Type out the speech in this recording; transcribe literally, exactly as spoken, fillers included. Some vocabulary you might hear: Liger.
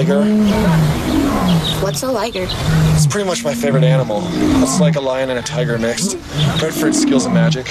liger. What's a liger? It's pretty much my favorite animal. It's like a lion and a tiger mixed. Good for its skills and magic.